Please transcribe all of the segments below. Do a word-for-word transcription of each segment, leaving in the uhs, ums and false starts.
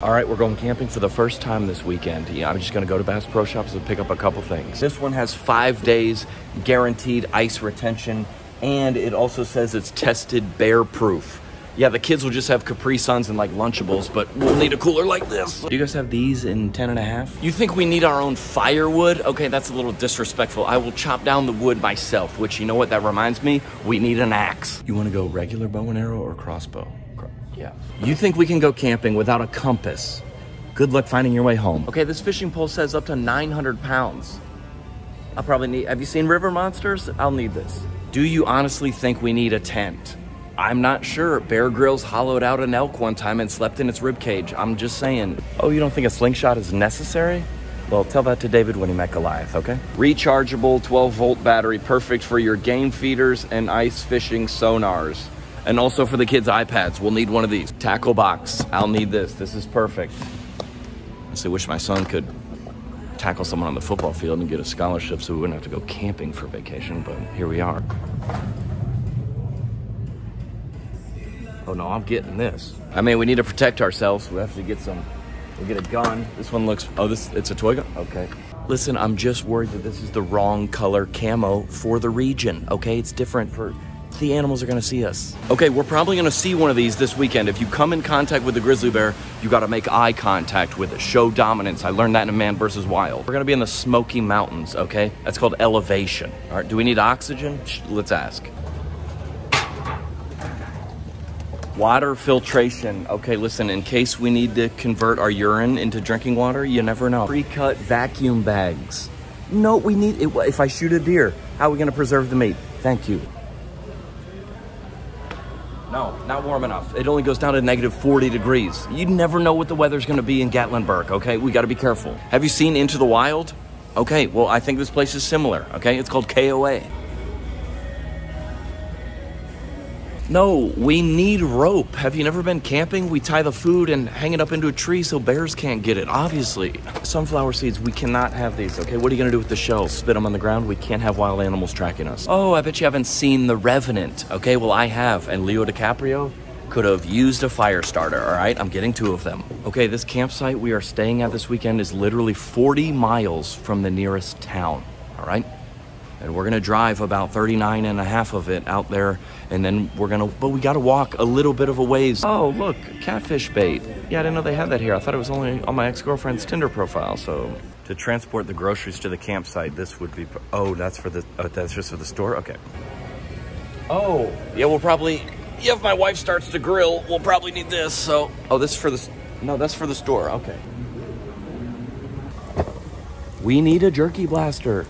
All right, we're going camping for the first time this weekend. Yeah, I'm just gonna go to Bass Pro Shops and pick up a couple things. This one has five days guaranteed ice retention, and it also says it's tested bear proof. Yeah, the kids will just have Capri Suns and like Lunchables, but we'll need a cooler like this. Do you guys have these in ten and a half? You think we need our own firewood? Okay, that's a little disrespectful. I will chop down the wood myself, which, you know what, that reminds me, we need an axe. You wanna go regular bow and arrow or crossbow? Yeah. You think we can go camping without a compass? Good luck finding your way home. Okay, this fishing pole says up to nine hundred pounds. I'll probably need, have you seen River Monsters? I'll need this. Do you honestly think we need a tent? I'm not sure. Bear Grylls hollowed out an elk one time and slept in its ribcage. I'm just saying. Oh, you don't think a slingshot is necessary? Well, tell that to David when he met Goliath, okay? Rechargeable twelve volt battery, perfect for your game feeders and ice fishing sonars. And also for the kids' iPads, we'll need one of these. Tackle box, I'll need this. This is perfect. I still wish my son could tackle someone on the football field and get a scholarship so we wouldn't have to go camping for vacation, but here we are. Oh no, I'm getting this. I mean, we need to protect ourselves. We have to get some, we'll get a gun. This one looks, oh, this, it's a toy gun? Okay. Listen, I'm just worried that this is the wrong color camo for the region, okay? It's different for, the animals are gonna see us. Okay, we're probably gonna see one of these this weekend. If you come in contact with the grizzly bear, you gotta make eye contact with it. Show dominance. I learned that in Man versus. Wild. We're gonna be in the Smoky Mountains, okay? That's called elevation. All right, do we need oxygen? Let's ask. Water filtration. Okay, listen, in case we need to convert our urine into drinking water, you never know. Pre-cut vacuum bags. No, we need, it, if I shoot a deer, how are we gonna preserve the meat? Thank you. No, not warm enough. It only goes down to negative forty degrees. You never know what the weather's gonna be in Gatlinburg, okay? We gotta be careful. Have you seen Into the Wild? Okay, well, I think this place is similar, okay? It's called K O A. No, we need rope. Have you never been camping? We tie the food and hang it up into a tree so bears can't get it, obviously. Sunflower seeds, we cannot have these, okay? What are you gonna do with the shells? Spit them on the ground? We can't have wild animals tracking us. Oh, I bet you haven't seen The Revenant. Okay, well, I have, and Leo DiCaprio could have used a fire starter, all right? I'm getting two of them. Okay, this campsite we are staying at this weekend is literally forty miles from the nearest town, all right? And we're gonna drive about thirty-nine and a half of it out there, and then we're gonna, but we gotta walk a little bit of a ways. Oh, look, catfish bait. Yeah, I didn't know they had that here. I thought it was only on my ex-girlfriend's Tinder profile, so. To transport the groceries to the campsite, this would be, oh, that's for the, oh, that's just for the store, okay. Oh, yeah, we'll probably, yeah, if my wife starts to grill, we'll probably need this, so. Oh, this is for the, no, that's for the store, okay. We need a jerky blaster.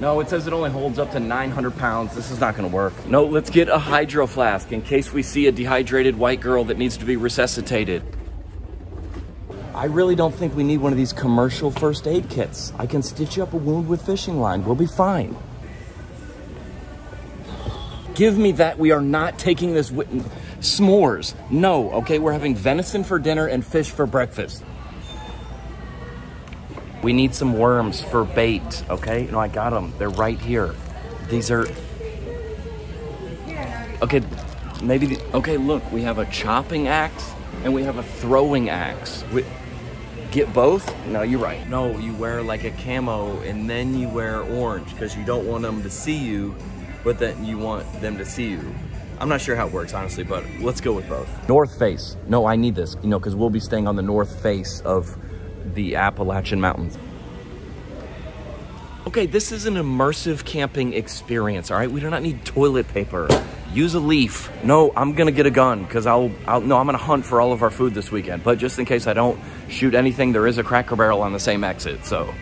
No, it says it only holds up to nine hundred pounds. This is not gonna work. No, let's get a hydro flask in case we see a dehydrated white girl that needs to be resuscitated. I really don't think we need one of these commercial first aid kits. I can stitch you up a wound with fishing line. We'll be fine. Give me that. We are not taking this wit- s'mores. No, okay, we're having venison for dinner and fish for breakfast. We need some worms for bait, okay? No, I got them, they're right here. These are, okay, maybe, the... okay, look, we have a chopping axe and we have a throwing axe. We... Get both? No, you're right. No, you wear like a camo and then you wear orange because you don't want them to see you, but then you want them to see you. I'm not sure how it works, honestly, but let's go with both. North Face, no, I need this, you know, because we'll be staying on the North Face of the Appalachian Mountains. Okay, this is an immersive camping experience, all right? We do not need toilet paper. Use a leaf. No, I'm gonna get a gun, because I'll, I'll, no, I'm gonna hunt for all of our food this weekend, but just in case I don't shoot anything, there is a Cracker Barrel on the same exit, so.